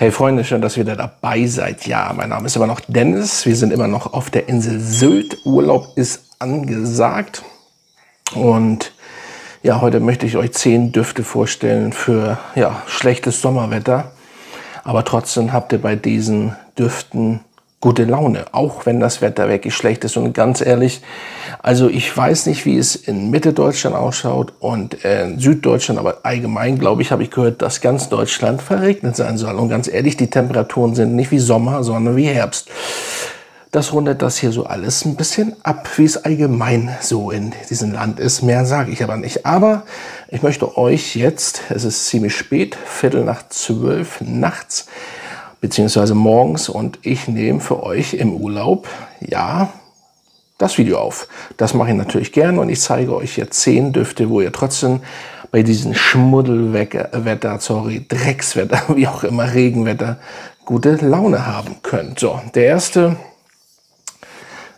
Hey Freunde, schön, dass ihr wieder dabei seid. Ja, mein Name ist immer noch Dennis. Wir sind immer noch auf der Insel Sylt. Urlaub ist angesagt. Und ja, heute möchte ich euch 10 Düfte vorstellen für ja, schlechtes Sommerwetter. Aber trotzdem habt ihr bei diesen Düften gute Laune, auch wenn das Wetter wirklich schlecht ist. Und ganz ehrlich, also ich weiß nicht, wie es in Mitteldeutschland ausschaut und in Süddeutschland, aber allgemein, glaube ich, habe ich gehört, dass ganz Deutschland verregnet sein soll. Und ganz ehrlich, die Temperaturen sind nicht wie Sommer, sondern wie Herbst. Das rundet das hier so alles ein bisschen ab, wie es allgemein so in diesem Land ist. Mehr sage ich aber nicht. Aber ich möchte euch jetzt, es ist ziemlich spät, 11:45 nachts, beziehungsweise morgens, und ich nehme für euch im Urlaub, ja, das Video auf. Das mache ich natürlich gerne und ich zeige euch jetzt 10 Düfte, wo ihr trotzdem bei diesem Schmuddelwetter, sorry, Dreckswetter, wie auch immer, Regenwetter, gute Laune haben könnt. So, der erste,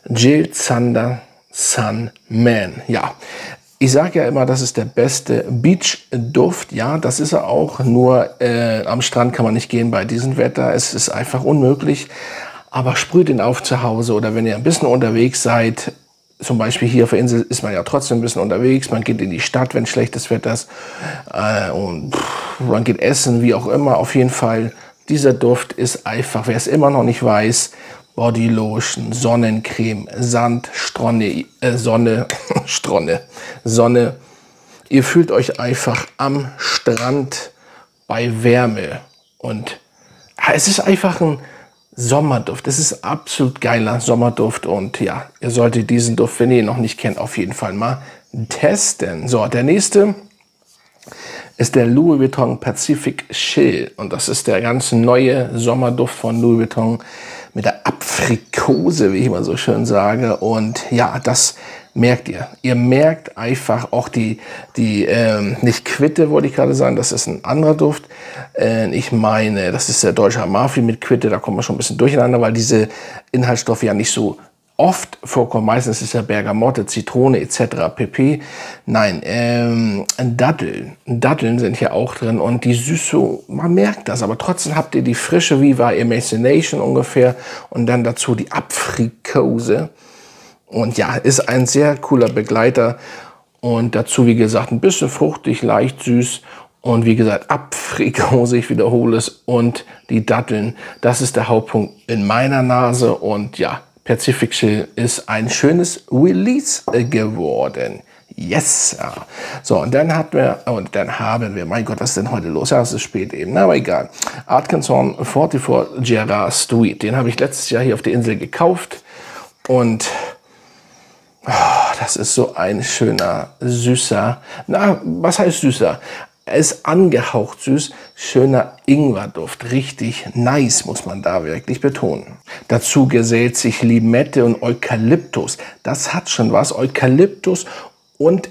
Jil Sander Sun Man, ja. Ich sage ja immer, das ist der beste Beach-Duft. Ja, das ist er auch, nur am Strand kann man nicht gehen bei diesem Wetter. Es ist einfach unmöglich, aber sprüht ihn auf zu Hause oder wenn ihr ein bisschen unterwegs seid. Zum Beispiel hier auf der Insel ist man ja trotzdem ein bisschen unterwegs. Man geht in die Stadt, wenn schlechtes Wetter ist, und man geht essen, wie auch immer. Auf jeden Fall, dieser Duft ist einfach, wer es immer noch nicht weiß, Bodylotion, Sonnencreme, Sand, Sonne. Ihr fühlt euch einfach am Strand bei Wärme. Und es ist einfach ein Sommerduft. Es ist absolut geiler Sommerduft. Und ja, ihr solltet diesen Duft, wenn ihr ihn noch nicht kennt, auf jeden Fall mal testen. So, der nächste ist der Louis Vuitton Pacific Chill. Und das ist der ganz neue Sommerduft von Louis Vuitton mit der Aprikose, wie ich immer so schön sage. Und ja, das merkt ihr. Ihr merkt einfach auch die nicht Quitte, wollte ich gerade sagen, das ist ein anderer Duft. Ich meine, das ist der deutsche Amalfi mit Quitte, da kommen wir schon ein bisschen durcheinander, weil diese Inhaltsstoffe ja nicht so oft vorkommen. Meistens ist ja Bergamotte, Zitrone etc. pp. Nein, Datteln. Datteln sind hier auch drin und die Süße, man merkt das, aber trotzdem habt ihr die Frische, wie bei Imagination ungefähr, und dann dazu die Aprikose. Und ja, ist ein sehr cooler Begleiter und dazu, wie gesagt, ein bisschen fruchtig, leicht süß. Und wie gesagt, Aprikose, ich wiederhole es, und die Datteln. Das ist der Hauptpunkt in meiner Nase und ja, Pacific Chill ist ein schönes Release geworden. Yes! So, und dann haben wir, mein Gott, was ist denn heute los? Ja, es ist spät eben, aber egal. Atkinson 44 Gerrard Street, den habe ich letztes Jahr hier auf der Insel gekauft. Und oh, das ist so ein schöner, süßer, na, was heißt süßer? Er ist angehaucht süß, schöner Ingwerduft, richtig nice, muss man da wirklich betonen. Dazu gesellt sich Limette und Eukalyptus. Das hat schon was, Eukalyptus und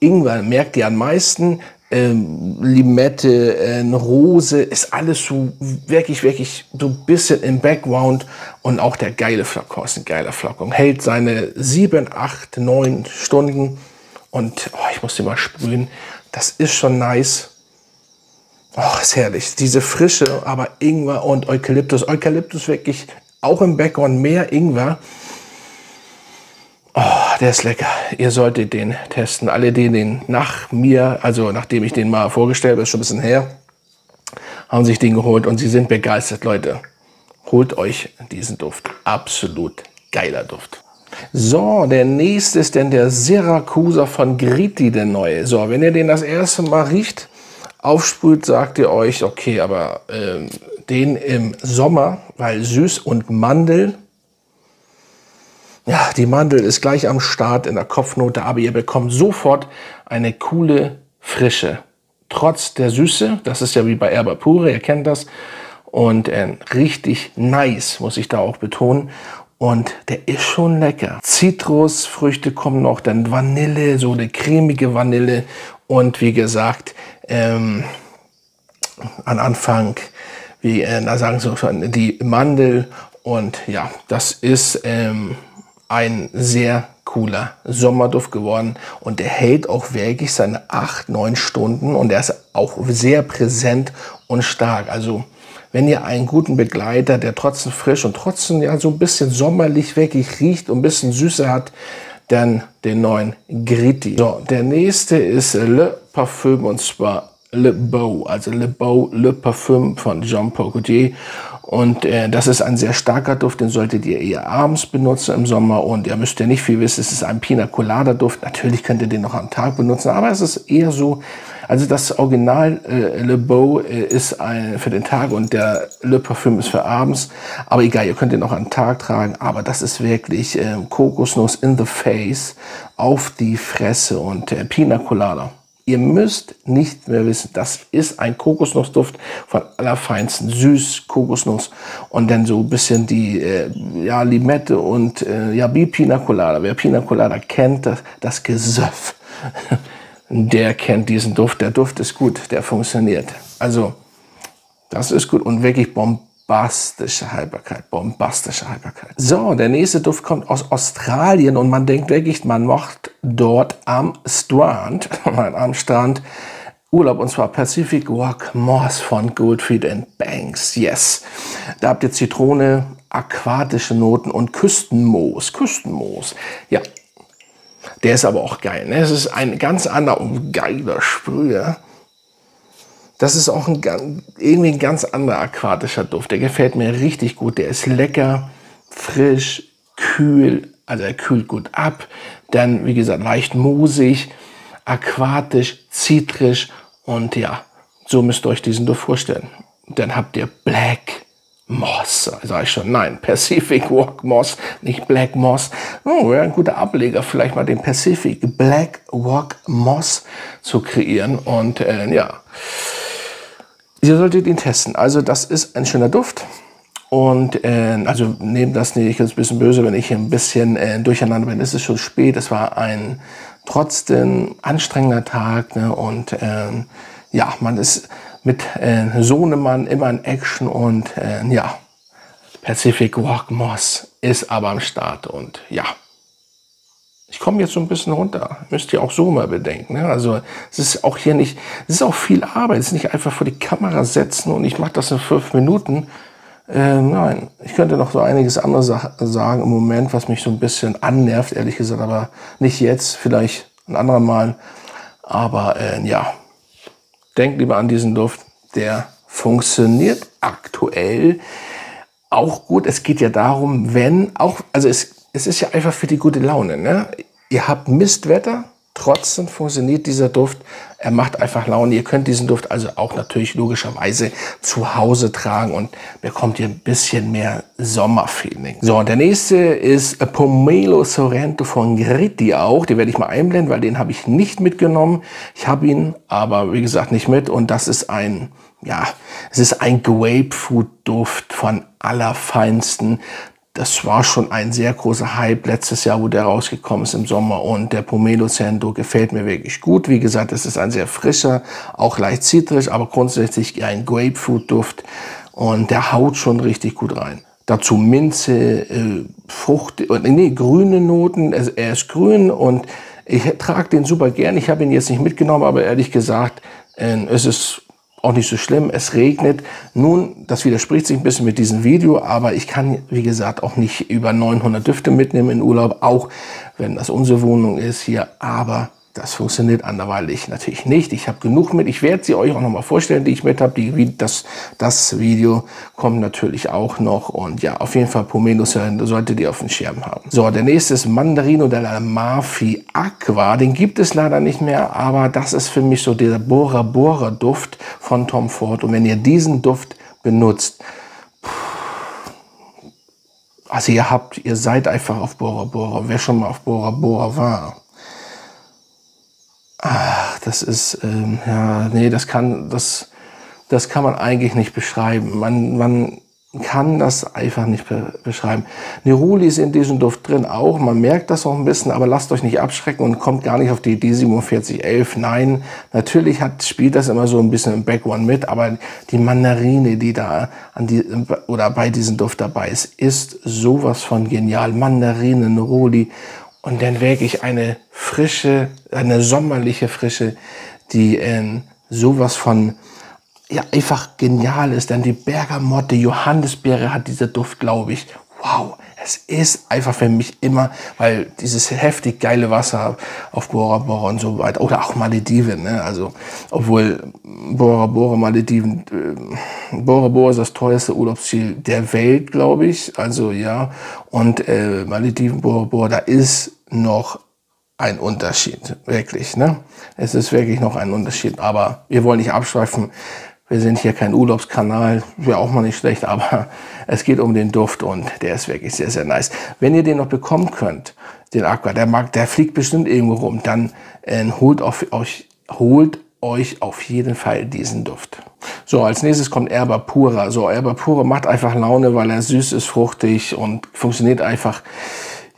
Ingwer, merkt ihr am meisten. Limette, Rose, ist alles so wirklich so ein bisschen im Background. Und auch der geile Flakon ist ein geiler Flakon. Hält seine 7, 8, 9 Stunden. Und oh, ich muss den mal sprühen. Das ist schon nice. Oh, ist herrlich. Diese Frische, aber Ingwer und Eukalyptus. Eukalyptus wirklich auch im Background, mehr Ingwer. Oh, der ist lecker. Ihr solltet den testen. Alle, die den nach mir, also nachdem ich den mal vorgestellt habe, ist schon ein bisschen her, haben sich den geholt und sie sind begeistert, Leute. Holt euch diesen Duft. Absolut geiler Duft. So, der nächste ist denn der Siracusa von Gritti, der neue. So, wenn ihr den das erste Mal riecht, aufsprüht, sagt ihr euch, okay, aber den im Sommer, weil süß und Mandel, ja, die Mandel ist gleich am Start in der Kopfnote, aber ihr bekommt sofort eine coole Frische. Trotz der Süße, das ist ja wie bei Erba Pura, ihr kennt das, und richtig nice, muss ich da auch betonen. Und der ist schon lecker. Zitrusfrüchte kommen noch, dann Vanille, so eine cremige Vanille. Und wie gesagt, am Anfang, wie sagen sie schon, die Mandel. Und ja, das ist ein sehr cooler Sommerduft geworden. Und der hält auch wirklich seine 8, 9 Stunden. Und der ist auch sehr präsent und stark. Also wenn ihr einen guten Begleiter, der trotzdem frisch und trotzdem ja so ein bisschen sommerlich wirklich riecht und ein bisschen Süße hat, dann den neuen Gritti. So, der nächste ist Le Parfum, und zwar Le Beau, also Le Beau, Le Parfum von Jean-Paul Gaultier. Und das ist ein sehr starker Duft, den solltet ihr eher abends benutzen im Sommer. Und ihr müsst ja nicht viel wissen, es ist ein Pina Colada Duft. Natürlich könnt ihr den noch am Tag benutzen, aber es ist eher so, also das Original Le Beau ist für den Tag und der Le Parfum ist für abends. Aber egal, ihr könnt den auch am Tag tragen, aber das ist wirklich Kokosnuss in the face, auf die Fresse und Pina Colada. Ihr müsst nicht mehr wissen, das ist ein Kokosnussduft von allerfeinsten, süß, Kokosnuss und dann so ein bisschen die ja, Limette und ja, wie Pina Colada. Wer Pina Colada kennt, das Gesöff, der kennt diesen Duft. Der Duft ist gut, der funktioniert. Also, das ist gut und wirklich bombastisch. Bombastische Haltbarkeit, bombastische Haltbarkeit. So, der nächste Duft kommt aus Australien und man denkt wirklich, man macht dort am Strand Urlaub, und zwar Pacific Walk Moss von Goldfield and Banks. Yes, da habt ihr Zitrone, aquatische Noten und Küstenmoos. Küstenmoos, ja. Der ist aber auch geil, ne? Es ist ein ganz anderer und geiler Sprüher. Das ist auch irgendwie ein ganz anderer aquatischer Duft. Der gefällt mir richtig gut. Der ist lecker, frisch, kühl. Also er kühlt gut ab. Dann, wie gesagt, leicht moosig, aquatisch, zitrisch. Und ja, so müsst ihr euch diesen Duft vorstellen. Dann habt ihr Black Moss. Sag ich schon, nein, Pacific Walk Moss, nicht Black Moss. Oh, wäre ein guter Ableger, vielleicht mal den Pacific Black Walk Moss zu kreieren. Und ja... Ihr solltet ihn testen. Also das ist ein schöner Duft und also nehmt das nicht, das ist ein bisschen böse, wenn ich hier ein bisschen durcheinander bin. Es ist schon spät, es war ein trotzdem anstrengender Tag, ne? Und ja, man ist mit Sohnemann immer in Action und ja, Pacific Walk Moss ist aber am Start und ja. Ich komme jetzt so ein bisschen runter, müsst ihr auch so mal bedenken. Ne? Also es ist auch hier nicht, es ist auch viel Arbeit, es ist nicht einfach vor die Kamera setzen und ich mache das in 5 Minuten. Nein, ich könnte noch so einiges anderes sagen im Moment, was mich so ein bisschen annervt, ehrlich gesagt, aber nicht jetzt, vielleicht ein anderer Mal. Aber ja, denkt lieber an diesen Duft, der funktioniert aktuell auch gut. Es geht ja darum, wenn auch, also es ist ja einfach für die gute Laune, ne? Ihr habt Mistwetter, trotzdem funktioniert dieser Duft. Er macht einfach Laune. Ihr könnt diesen Duft also auch natürlich logischerweise zu Hause tragen und bekommt ihr ein bisschen mehr Sommerfeeling. So, und der nächste ist Pomelo Sorrento von Gritti auch. Den werde ich mal einblenden, weil den habe ich nicht mitgenommen. Ich habe ihn, aber wie gesagt, nicht mit. Und das ist ein, ja, es ist ein Grapefruit-Duft von allerfeinsten. Das war schon ein sehr großer Hype letztes Jahr, wo der rausgekommen ist im Sommer. Und der Pomelo Sorrento gefällt mir wirklich gut. Wie gesagt, es ist ein sehr frischer, auch leicht zitrisch, aber grundsätzlich ein Grapefruit-Duft. Und der haut schon richtig gut rein. Dazu Minze, Frucht, nee, grüne Noten. Er ist grün und ich trage den super gern. Ich habe ihn jetzt nicht mitgenommen, aber ehrlich gesagt, es ist... auch nicht so schlimm, es regnet. Nun, das widerspricht sich ein bisschen mit diesem Video, aber ich kann, wie gesagt, auch nicht über 900 Düfte mitnehmen in Urlaub, auch wenn das unsere Wohnung ist hier, aber das funktioniert anderweitig natürlich nicht. Ich habe genug mit, ich werde sie euch auch nochmal vorstellen, die ich mit habe. Das Video kommt natürlich auch noch und ja, auf jeden Fall Pomelo Sorrento solltet ihr auf dem Schirm haben. So, der nächste ist Mandarino di Amalfi Acqua. Den gibt es leider nicht mehr, aber das ist für mich so dieser Bora Bora Duft von Tom Ford. Und wenn ihr diesen Duft benutzt, also ihr seid einfach auf Bora Bora. Wer schon mal auf Bora Bora war, ach, das ist, ja, nee, das kann man eigentlich nicht beschreiben. Man kann das einfach nicht beschreiben. Neroli ist in diesem Duft drin auch, man merkt das auch ein bisschen, aber lasst euch nicht abschrecken und kommt gar nicht auf die Idee 4711. Nein, natürlich spielt das immer so ein bisschen im Background mit, aber die Mandarine, die da bei diesem Duft dabei ist sowas von genial. Mandarine, Neroli. Und dann wirklich eine frische, eine sommerliche Frische, die sowas von ja einfach genial ist. Dann die Bergamotte, Johannisbeere hat dieser Duft, glaube ich. Wow, es ist einfach für mich immer, weil dieses heftig geile Wasser auf Bora Bora und so weiter, oder auch Malediven, ne? Also, obwohl Bora Bora, Malediven, Bora Bora ist das teuerste Urlaubsziel der Welt, glaube ich, also ja, und Malediven, Bora Bora, da ist noch ein Unterschied, wirklich, ne? Es ist wirklich noch ein Unterschied, aber wir wollen nicht abschweifen. Wir sind hier kein Urlaubskanal, wäre auch mal nicht schlecht, aber es geht um den Duft und der ist wirklich sehr, sehr nice. Wenn ihr den noch bekommen könnt, den Aqua, der fliegt bestimmt irgendwo rum, dann holt euch auf jeden Fall diesen Duft. So, als nächstes kommt Erba Pura. So, Erba Pura macht einfach Laune, weil er süß ist, fruchtig und funktioniert einfach.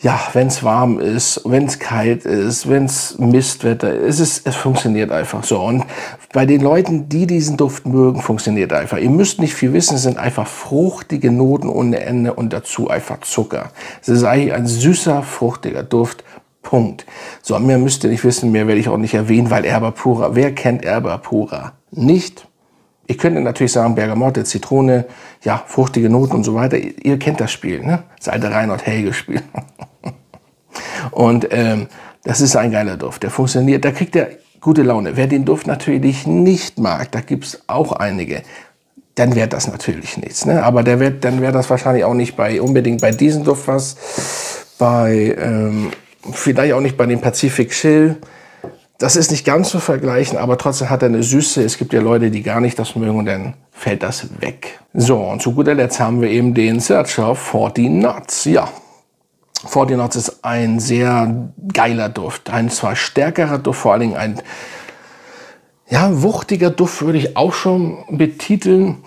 Ja, wenn es warm ist, wenn es kalt ist, wenn es Mistwetter ist, es funktioniert einfach so. Und bei den Leuten, die diesen Duft mögen, funktioniert einfach. Ihr müsst nicht viel wissen, es sind einfach fruchtige Noten ohne Ende und dazu einfach Zucker. Es ist eigentlich ein süßer, fruchtiger Duft. Punkt. So, mehr müsst ihr nicht wissen, mehr werde ich auch nicht erwähnen, weil Erba Pura, wer kennt Erba Pura nicht? Ich könnte natürlich sagen, Bergamotte, Zitrone, ja, fruchtige Noten und so weiter. Ihr kennt das Spiel, ne? Das alte Reinhold-Helge-Spiel. Und das ist ein geiler Duft, der funktioniert, da kriegt er gute Laune. Wer den Duft natürlich nicht mag, da gibt es auch einige, dann wäre das natürlich nichts. Ne? Aber dann wäre das wahrscheinlich auch nicht unbedingt bei diesem Duft was, vielleicht auch nicht bei dem Pacific Chill. Das ist nicht ganz zu vergleichen, aber trotzdem hat er eine Süße. Es gibt ja Leute, die gar nicht das mögen und dann fällt das weg. So, und zu guter Letzt haben wir eben den Siracusa 40 Knots, ja. 40 Knots ist ein sehr geiler Duft, ein zwar stärkerer Duft, vor allen Dingen ein ja, wuchtiger Duft würde ich auch schon betiteln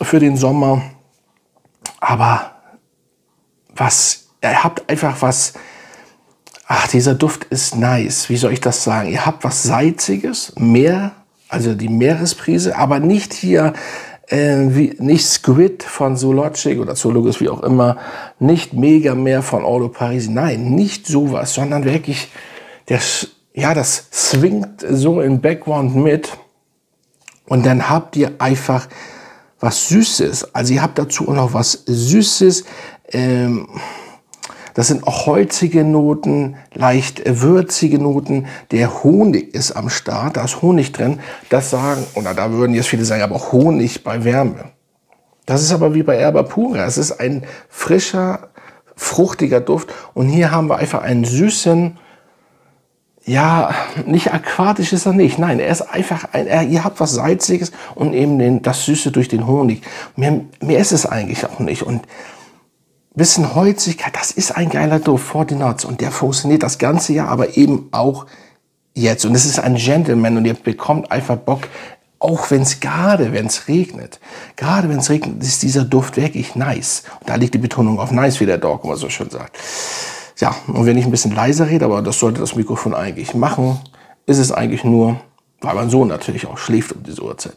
für den Sommer, aber ihr habt einfach was, ach, dieser Duft ist nice, wie soll ich das sagen, ihr habt was Salziges, Meer, also die Meeresprise, aber nicht hier, nicht Squid von Zoologic oder Zoologis, wie auch immer, nicht Mega Meer von Ordo Parisi, nein, nicht sowas, sondern wirklich, das swingt so im Background mit und dann habt ihr einfach was Süßes, also ihr habt dazu auch noch was Süßes, das sind auch holzige Noten, leicht würzige Noten. Der Honig ist am Start, da ist Honig drin. Das sagen, oder da würden jetzt viele sagen, aber Honig bei Wärme. Das ist aber wie bei Erba Pura. Es ist ein frischer, fruchtiger Duft. Und hier haben wir einfach einen süßen, ja, nicht aquatisch ist er nicht. Nein, er ist einfach, ihr habt was Salziges und eben das Süße durch den Honig. Mehr ist es eigentlich auch nicht. Und bisschen Holzigkeit, das ist ein geiler Duft, 40 Knots, und der funktioniert das ganze Jahr, aber eben auch jetzt. Und es ist ein Gentleman und ihr bekommt einfach Bock, auch wenn es regnet. Gerade wenn es regnet, ist dieser Duft wirklich nice. Und da liegt die Betonung auf nice, wie der Dog immer so schön sagt. Ja, und wenn ich ein bisschen leiser rede, aber das sollte das Mikrofon eigentlich machen, ist es eigentlich nur, weil mein Sohn natürlich auch schläft um diese Uhrzeit.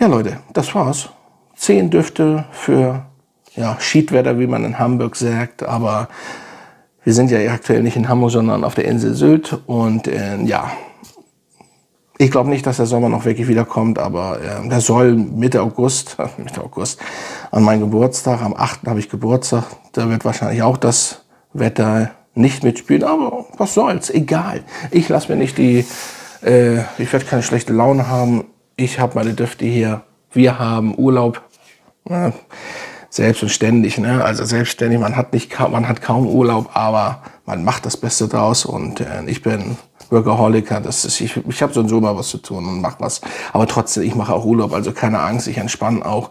Ja, Leute, das war's. 10 Düfte für... ja, Schiedwetter, wie man in Hamburg sagt, aber wir sind ja aktuell nicht in Hamburg, sondern auf der Insel Sylt und ja, ich glaube nicht, dass der Sommer noch wirklich wiederkommt, aber der soll Mitte August, an meinem Geburtstag, am 8. habe ich Geburtstag, da wird wahrscheinlich auch das Wetter nicht mitspielen, aber was soll's, egal. Ich lasse mir nicht ich werde keine schlechte Laune haben, ich habe meine Düfte hier, wir haben Urlaub, selbstständig, ne? Also selbstständig, man hat kaum Urlaub, aber man macht das Beste draus und ich bin Workaholiker, ich habe so und so mal was zu tun und mache was, aber trotzdem, ich mache auch Urlaub, also keine Angst, ich entspanne auch,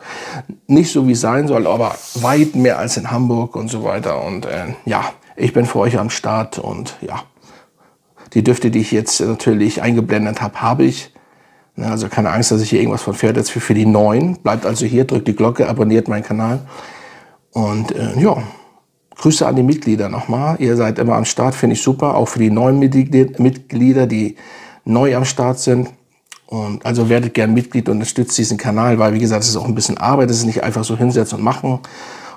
nicht so wie es sein soll, aber weit mehr als in Hamburg und so weiter und ja, ich bin für euch am Start und ja, die Düfte, die ich jetzt natürlich eingeblendet habe, also keine Angst, dass ich hier irgendwas von Pferd jetzt für die Neuen. Bleibt also hier, drückt die Glocke, abonniert meinen Kanal. Und ja, Grüße an die Mitglieder nochmal. Ihr seid immer am Start, finde ich super. Auch für die neuen Mitglieder, die neu am Start sind. Und also werdet gern Mitglied und unterstützt diesen Kanal, weil wie gesagt, es ist auch ein bisschen Arbeit. Es ist nicht einfach so hinsetzen und machen.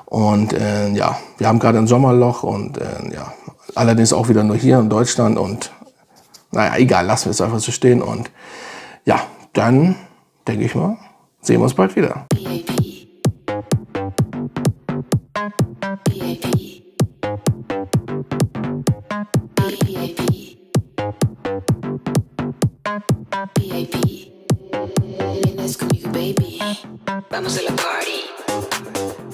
Und ja, wir haben gerade ein Sommerloch und ja, allerdings auch wieder nur hier in Deutschland. Und naja, egal, lassen wir es einfach so stehen und ja, dann denke ich mal, Sehen wir uns bald wieder. Vamos a la party.